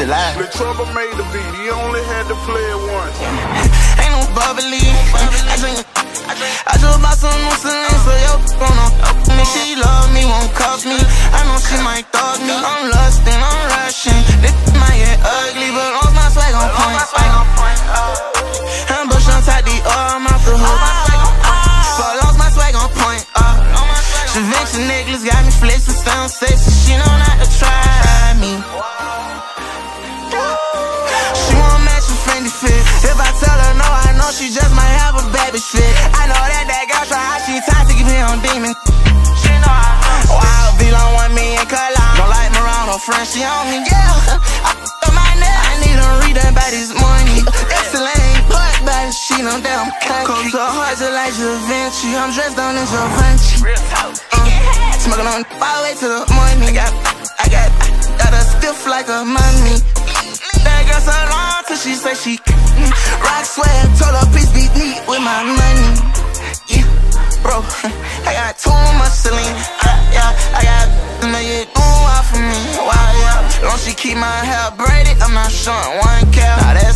the line. Lil Trebble made the beat, he only had to play it once. Ain't no bubbly, I just bought some new CELINE, so yo, gonna up me. She love me, won't cost me, I know she might thug me. I'm lustin', I'm rushing, this might get ugly, but all my swag on point. I'm bush on tight, the arm off the hook. Givenchy necklace got me flexing, sound sexy. She know not to try me. She won't match with friendly fit. If I tell her no, I know she just might have a baby fit. I know that that girl try how she tied to keep me on demon. She know I hunt. Wow, VLONE 1 million color. Don't like me around her friend, she on me. Yeah, I f*** my neck. I need her reading by this morning. CELINE, but she know that I'm cocky. So hard to like Givenchy. I'm dressed down in Givenchy. Real talk. Smoking on all the way to the morning. I got a stiff like a mummy. That girl so long till she say she rock sweat. Told her please be neat with my money. Yeah, bro, I got too much CELINE. I got know you doing well for me. Wow, yeah, long she keep my hair braided. I'm not showing one care.